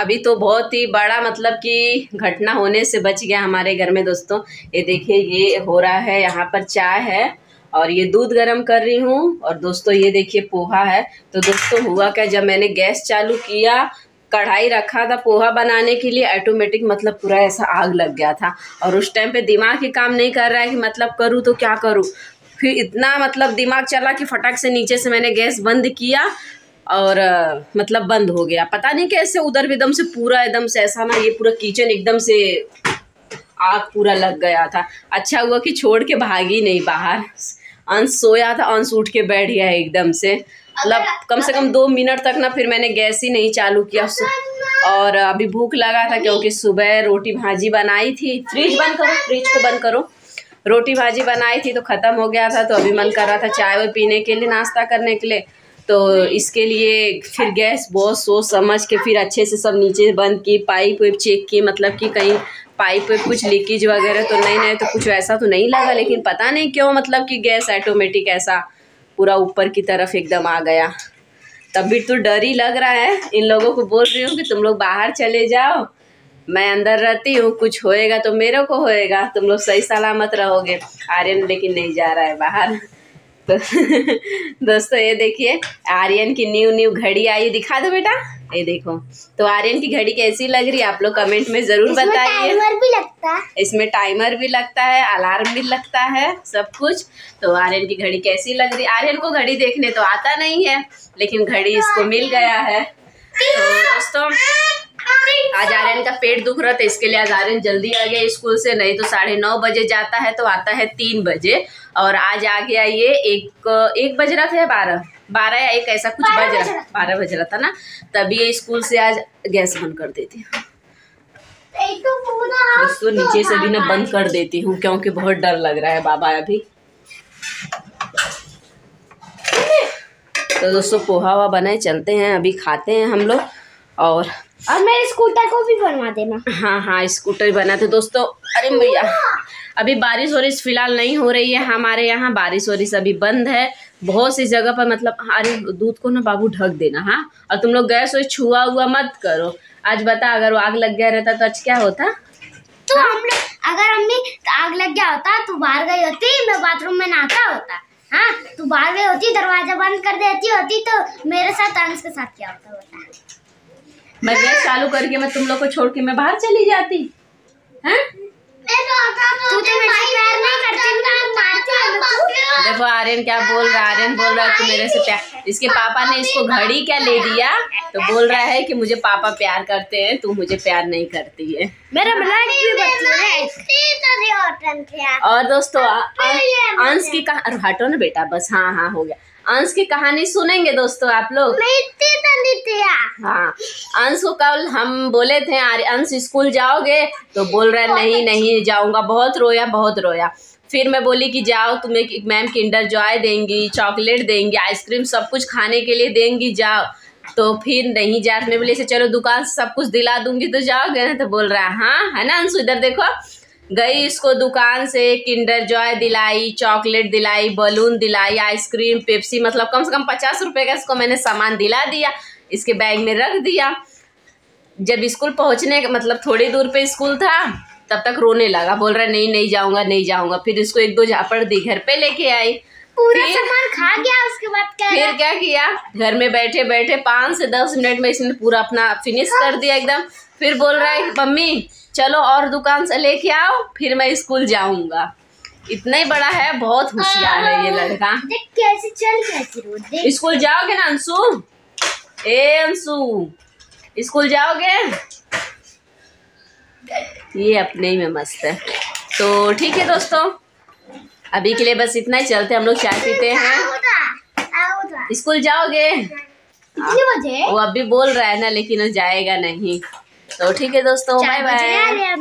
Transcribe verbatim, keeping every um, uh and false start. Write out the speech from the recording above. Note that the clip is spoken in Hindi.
अभी तो बहुत ही बड़ा मतलब कि घटना होने से बच गया हमारे घर में दोस्तों। ये देखिए ये हो रहा है, यहाँ पर चाय है और ये दूध गर्म कर रही हूँ। और दोस्तों ये देखिए पोहा है। तो दोस्तों हुआ क्या, जब मैंने गैस चालू किया, कढ़ाई रखा था पोहा बनाने के लिए, ऑटोमेटिक मतलब पूरा ऐसा आग लग गया था। और उस टाइम पे दिमाग ही काम नहीं कर रहा है कि मतलब करूँ तो क्या करूँ। फिर इतना मतलब दिमाग चला कि फटाक से नीचे से मैंने गैस बंद किया और मतलब बंद हो गया। पता नहीं कैसे उधर भी एकदम से पूरा एकदम से ऐसा ना, ये पूरा किचन एकदम से आग पूरा लग गया था। अच्छा हुआ कि छोड़ के भागी नहीं बाहर। अंश सोया था, अंश उठ के बैठ गया एकदम से। मतलब कम से कम दो मिनट तक ना फिर मैंने गैस ही नहीं चालू किया। और अभी भूख लगा था क्योंकि सुबह रोटी भाजी बनाई थी। फ्रिज बंद करो, फ्रिज को बंद करो। रोटी भाजी बनाई थी तो ख़त्म हो गया था। तो अभी मन कर रहा था चाय वाय पीने के लिए, नाश्ता करने के लिए। तो इसके लिए फिर गैस बहुत सोच समझ के फिर अच्छे से सब नीचे बंद की, पाइप वाइप चेक की, मतलब कि कहीं पाइप पे कुछ लीकेज वगैरह तो नहीं नहीं तो कुछ ऐसा तो नहीं लगा। लेकिन पता नहीं क्यों मतलब कि गैस ऑटोमेटिक ऐसा पूरा ऊपर की तरफ एकदम आ गया। तभी तो डर ही लग रहा है। इन लोगों को बोल रही हूँ कि तुम लोग बाहर चले जाओ, मैं अंदर रहती हूँ, कुछ होएगा तो मेरे को होएगा, तुम लोग सही सलामत रहोगे। आर्यन लेकिन नहीं जा रहा है बाहर। तो दोस्तों ये देखिए आर्यन की न्यू न्यू घड़ी आई, दिखा दो बेटा, ये देखो। तो आर्यन की घड़ी कैसी लग रही है आप लोग कमेंट में जरूर बताइए। टाइमर भी लगता है इसमें, टाइमर भी लगता है, अलार्म भी लगता है, सब कुछ। तो आर्यन की घड़ी कैसी लग रही है? आर्यन को घड़ी देखने तो आता नहीं है लेकिन घड़ी इसको मिल गया है। तो दोस्तों आज आर्यन का पेट दुख रहा था, इसके लिए आज आर्यन जल्दी आ गया स्कूल से। नहीं तो साढ़े नौ बजे जाता है तो आता है तीन बजे और आज आ गया ये एक एक बज रहा था या बारह बारह या एक ऐसा कुछ बज रहा बारह बज रहा था ना, तभी ये स्कूल से आज गैस बंद कर देती हूँ। दोस्तों नीचे से भी ना बंद कर देती हूँ क्योंकि बहुत डर लग रहा है बाबा अभी। तो दोस्तों पोहा हुआ बनाए, चलते हैं अभी खाते हैं हम लोग। और और मेरे स्कूटर को भी बनवा देना। हाँ हाँ स्कूटर बनाते दोस्तों। अरे भैया अभी बारिश हो रही, फिलहाल नहीं हो रही है हमारे यहाँ बारिश हो रही, सभी बंद है बहुत सी जगह पर। मतलब अरे दूध को ना बाबू ढक देना। हाँ और तुम लोग गैस और छुआ हुआ मत करो। आज बता अगर वो आग लग गया रहता तो आज क्या होता? तो हाँ? हम लोग अगर हमने आग लग गया होता तो बाहर गई होती, मैं बाथरूम में नहाता होता। हाँ तू बाहर गई होती, दरवाजा बंद कर देती होती, तो मेरे साथ अंश के साथ क्या होता होता? मैं गैस चालू करके मैं तुम लोग को छोड़ के मैं बाहर चली जाती। हैं तू तो मेरे से प्यार नहीं करती, मैं तुमको मारती हूं। देखो आर्यन क्या बोल रहा है, आर्यन बोल रहा है तू मेरे से प्यार। इसके पापा ने इसको घड़ी क्या ले दिया तो बोल रहा है कि मुझे पापा प्यार करते हैं, तू मुझे प्यार नहीं करती है। मेरा मजाक भी बच्चे है। और दोस्तों अंश की कहा हटो ना बेटा, बस हाँ हाँ हो गया। अंश की कहानी सुनेंगे दोस्तों आप लोग। हाँ अंश को कल हम बोले थे अंश स्कूल जाओगे तो बोल रहा नहीं नहीं जाऊंगा, बहुत रोया बहुत रोया। फिर मैं बोली कि जाओ, तुम्हें मैम किंडर जॉय देंगी, चॉकलेट देंगी, आइसक्रीम सब कुछ खाने के लिए देंगी, जाओ। तो फिर नहीं जा, मैं बोली से चलो दुकान से सब कुछ दिला दूंगी तो जाओगे ना। तो बोल रहा है हाँ है ना अंश। इधर देखो गई इसको दुकान से किंडर जॉय दिलाई, चॉकलेट दिलाई, बलून दिलाई, आइसक्रीम, पेप्सी, मतलब कम से कम पचास रुपये का इसको मैंने सामान दिला दिया, इसके बैग में रख दिया। जब स्कूल पहुंचने मतलब थोड़ी दूर पे स्कूल था तब तक रोने लगा, बोल रहा नहीं नहीं जाऊंगा नहीं जाऊंगा। फिर इसको एक दो झापड़ दी, घर पे लेके आई, पूरा सामान खा गया। उसके बाद क्या फिर क्या किया, घर में बैठे बैठे पाँच से दस मिनट में इसने पूरा अपना फिनिश कर दिया एकदम। फिर बोल रहा है मम्मी चलो और दुकान से लेके आओ फिर मैं स्कूल जाऊंगा। इतना ही बड़ा है, बहुत होशियार है ये लड़का। देख कैसे चल कैसे स्कूल जाओगे ना अंशु, ए अंशु स्कूल जाओगे? ये अपने ही में मस्त है। तो ठीक है दोस्तों अभी के लिए बस इतना ही, चलते हम लोग चाय पीते हैं। स्कूल जाओगे? वो अभी बोल रहा है ना लेकिन वो जाएगा नहीं। तो ठीक है दोस्तों बाय बाय।